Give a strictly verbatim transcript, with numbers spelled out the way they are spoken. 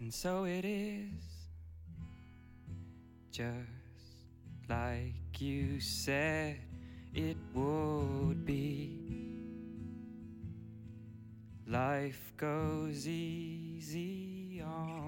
And so it is, just like you said it would be. Life goes easy on.